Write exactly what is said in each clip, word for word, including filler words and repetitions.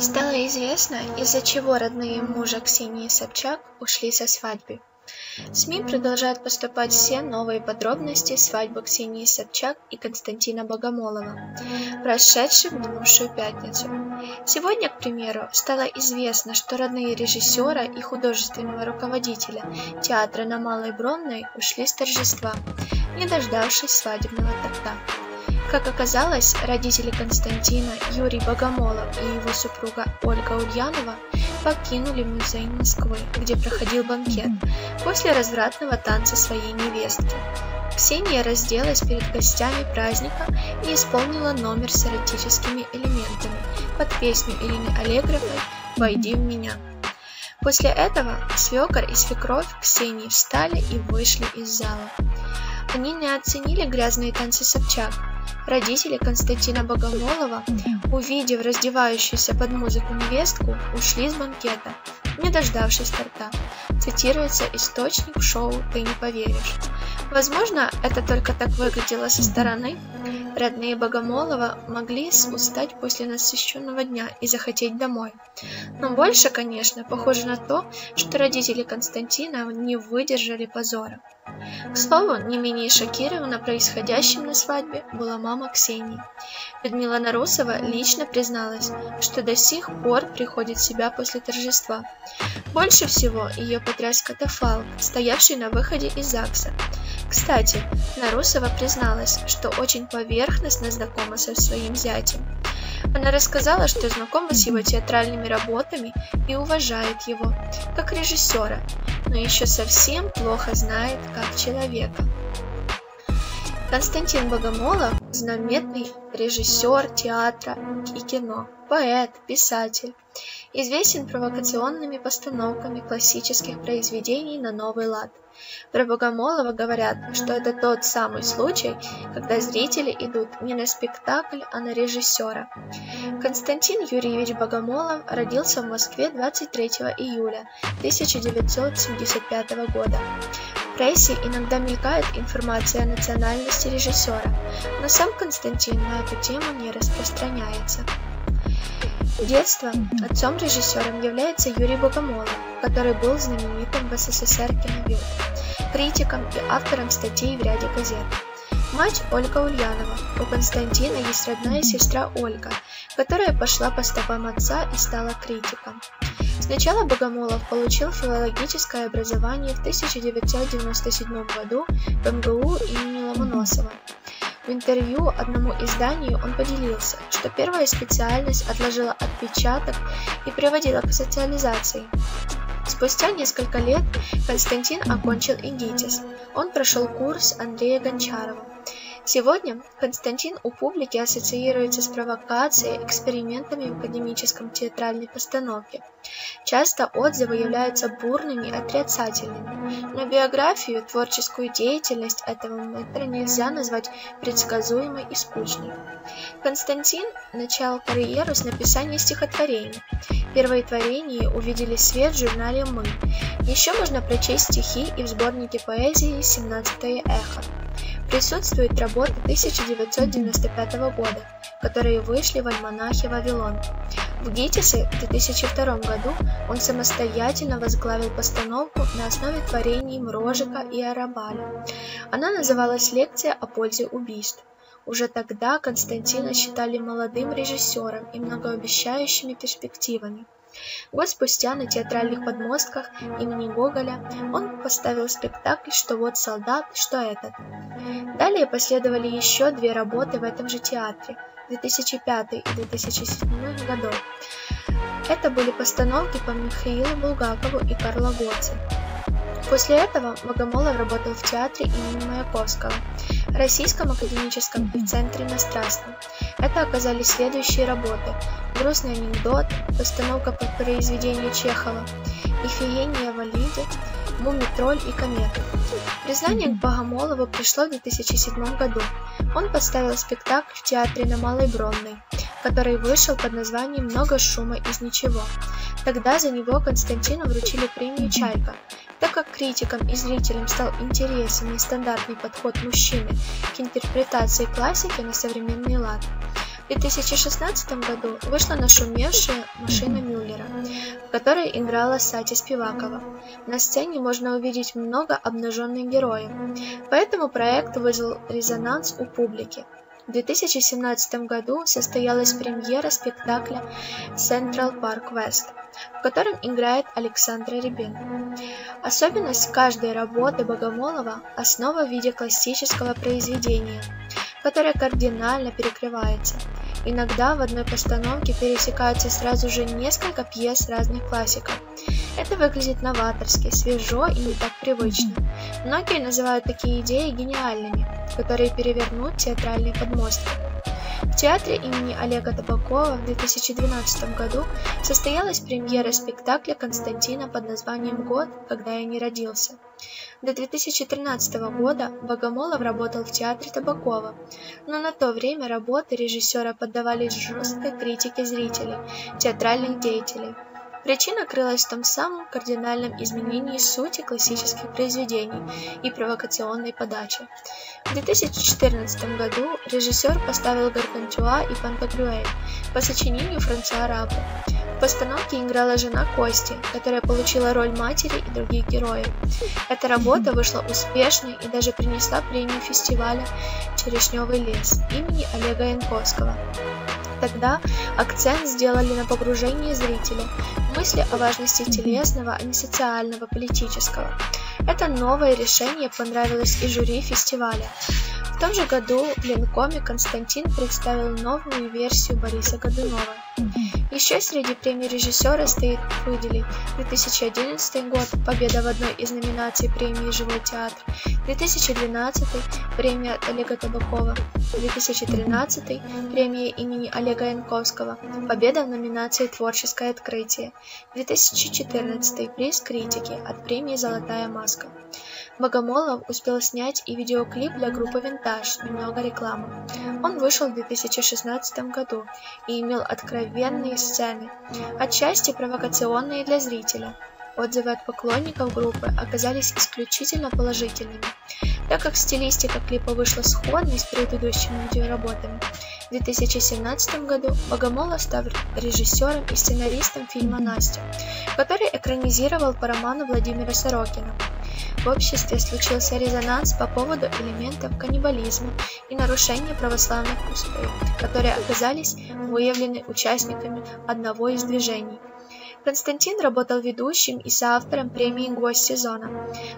Стало известно, из-за чего родные мужа Ксении Собчак ушли со свадьбы. В СМИ продолжают поступать все новые подробности свадьбы Ксении Собчак и Константина Богомолова, прошедшей в минувшую пятницу. Сегодня, к примеру, стало известно, что родные режиссера и художественного руководителя театра на Малой Бронной ушли с торжества, не дождавшись свадебного торта. Как оказалось, родители Константина, Юрий Богомолов и его супруга Ольга Ульянова покинули музей Москвы, где проходил банкет, после развратного танца своей невестки. Ксения разделась перед гостями праздника и исполнила номер с эротическими элементами под песню Ирины Аллегровой «Войди в меня». После этого свекор и свекровь Ксении встали и вышли из зала. Они не оценили грязные танцы Собчак. Родители Константина Богомолова, увидев раздевающуюся под музыку невестку, ушли с банкета, не дождавшись торта. Цитируется источник шоу «Ты не поверишь». Возможно, это только так выглядело со стороны. Родные Богомолова могли устать после насыщенного дня и захотеть домой. Но больше, конечно, похоже на то, что родители Константина не выдержали позора. К слову, не менее шокирована происходящим на свадьбе была мама Ксении. Людмила Нарусова лично призналась, что до сих пор приходит в себя после торжества. Больше всего ее потряс катафалк, стоявший на выходе из ЗАГСа. Кстати, Нарусова призналась, что очень поверхностно знакома со своим зятем. Она рассказала, что знакома с его театральными работами и уважает его, как режиссера, но еще совсем плохо знает, как человека. Константин Богомолов – знаменитый режиссер театра и кино, поэт, писатель. Известен провокационными постановками классических произведений на новый лад. Про Богомолова говорят, что это тот самый случай, когда зрители идут не на спектакль, а на режиссера. Константин Юрьевич Богомолов родился в Москве двадцать третьего июля тысяча девятьсот семьдесят пятого года. В прессе иногда мелькает информация о национальности режиссера, но сам Константин на эту тему не распространяется. Детство. Отцом режиссером является Юрий Богомолов, который был знаменитым в СССР киновед, критиком и автором статей в ряде газет. Мать Ольга Ульянова. У Константина есть родная сестра Ольга, которая пошла по стопам отца и стала критиком. Сначала Богомолов получил филологическое образование в тысяча девятьсот девяносто седьмом году в МГУ имени Ломоносова. В интервью одному изданию он поделился, что первая специальность отложила отпечаток и приводила к социализации. Спустя несколько лет Константин окончил ИГИТИС. Он прошел курс Андрея Гончарова. Сегодня Константин у публики ассоциируется с провокацией, экспериментами в академическом театральной постановке. Часто отзывы являются бурными и отрицательными, но биографию, творческую деятельность этого мэтра нельзя назвать предсказуемой и скучной. Константин начал карьеру с написания стихотворений. Первые творения увидели свет в журнале «Мы». Еще можно прочесть стихи и в сборнике поэзии «семнадцатое эхо». Присутствует работа тысяча девятьсот девяносто пятого года, которые вышли в альманахе «Вавилон». В ГИТИСе в две тысячи втором году он самостоятельно возглавил постановку на основе творений Мрожика и Арабаля. Она называлась «Лекция о пользе убийств». Уже тогда Константина считали молодым режиссером и многообещающими перспективами. Год спустя на театральных подмостках имени Гоголя он поставил спектакль «Что вот солдат, что этот». Далее последовали еще две работы в этом же театре две тысячи пятого и две тысячи седьмого годов. Это были постановки по Михаилу Булгакову и Карлу Гоци. После этого Богомолов работал в театре имени Маяковского, Российском академическом и Центре иностранства. Это оказались следующие работы: «Грустный анекдот», постановка по произведению Чехова, «Ифигения в Лиде», «Мумий-тролль» и «Комета». Признание к Богомолову пришло в две тысячи седьмом году. Он поставил спектакль в театре на Малой Бронной, который вышел под названием «Много шума из ничего». Тогда за него Константину вручили премию «Чайка». Так как критикам и зрителям стал интересен нестандартный подход мужчины к интерпретации классики на современный лад, В две тысячи шестнадцатом году вышла нашумевшая «Машина Мюллера», в которой играла Сатя Спивакова. На сцене можно увидеть много обнаженных героев, поэтому проект вызвал резонанс у публики. В две тысячи семнадцатом году состоялась премьера спектакля «Централ Парк Вест», в котором играет Александра Рибен. Особенность каждой работы Богомолова – основа в виде классического произведения, которое кардинально перекрывается. Иногда в одной постановке пересекаются сразу же несколько пьес разных классиков. Это выглядит новаторски, свежо и не так привычно. Многие называют такие идеи гениальными, которые перевернут театральные подмостки. В театре имени Олега Табакова в две тысячи двенадцатом году состоялась премьера спектакля Константина под названием «Год, когда я не родился». До две тысячи тринадцатого года Богомолов работал в театре Табакова, но на то время работы режиссера поддавались жесткой критике зрителей, театральных деятелей. Причина крылась в том самом кардинальном изменении сути классических произведений и провокационной подачи. В две тысячи четырнадцатом году режиссер поставил Гаргантюа и Пантагрюэль по сочинению Франсуа Рабле. В постановке играла жена Кости, которая получила роль матери и других героев. Эта работа вышла успешной и даже принесла премию фестиваля «Черешневый лес» имени Олега Янковского. Тогда акцент сделали на погружение зрителя в мысли о важности телесного, а не социального, политического. Это новое решение понравилось и жюри фестиваля. В том же году в Ленкоме Константин представил новую версию Бориса Годунова. Еще среди премий режиссера стоит выделить две тысячи одиннадцатый год, победа в одной из номинаций премии «Живой театр», две тысячи двенадцатый премия от Олега Табакова, две тысячи тринадцатый премия имени Олега Янковского, победа в номинации «Творческое открытие», две тысячи четырнадцатый приз критики от премии «Золотая маска». Богомолов успел снять и видеоклип для группы «Винтаж», немного рекламы. Он вышел в две тысячи шестнадцатом году и имел откровенные сцены, отчасти провокационные для зрителя. Отзывы от поклонников группы оказались исключительно положительными, так как стилистика клипа вышла сходной с предыдущими видеоработами. В две тысячи семнадцатом году Богомолов стал режиссером и сценаристом фильма «Настя», который экранизировал по роману Владимира Сорокина. В обществе случился резонанс по поводу элементов каннибализма и нарушения православных устоев, которые оказались выявлены участниками одного из движений. Константин работал ведущим и соавтором премии «Гость сезона»,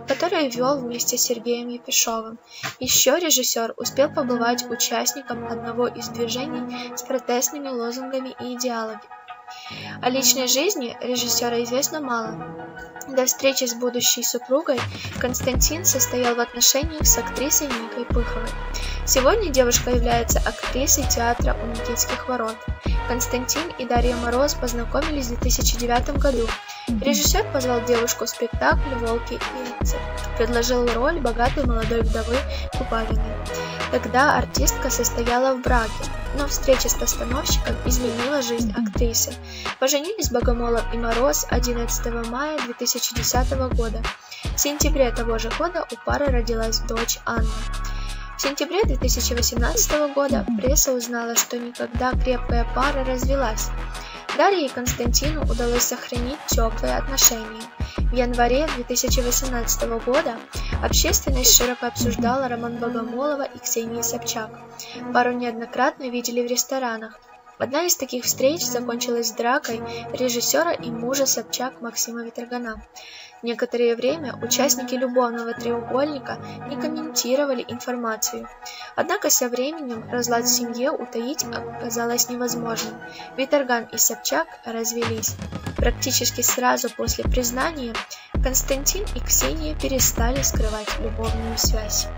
которую вел вместе с Сергеем Япишовым. Еще режиссер успел побывать участником одного из движений с протестными лозунгами и идеологами. О личной жизни режиссера известно мало. До встречи с будущей супругой Константин состоял в отношениях с актрисой Никой Пыховой. Сегодня девушка является актрисой театра «У Никитских ворот». Константин и Дарья Мороз познакомились в две тысячи девятом году. Режиссер позвал девушку в спектакль «Волки и рыцари», предложил роль богатой молодой вдовы Купавиной. Тогда артистка состояла в браке, но встреча с постановщиком изменила жизнь актрисы. Поженились Богомолов и Мороз одиннадцатого мая две тысячи десятого года. В сентябре того же года у пары родилась дочь Анна. В сентябре две тысячи восемнадцатого года пресса узнала, что никогда крепкая пара развелась. Дарье и Константину удалось сохранить теплые отношения. В январе две тысячи восемнадцатого года общественность широко обсуждала роман Богомолова и Ксении Собчак. Пару неоднократно видели в ресторанах. Одна из таких встреч закончилась дракой режиссера и мужа Собчак Максима Виторгана. Некоторое время участники любовного треугольника не комментировали информацию. Однако со временем разлад в семье утаить оказалось невозможным. Виторган и Собчак развелись. Практически сразу после признания Константин и Ксения перестали скрывать любовную связь.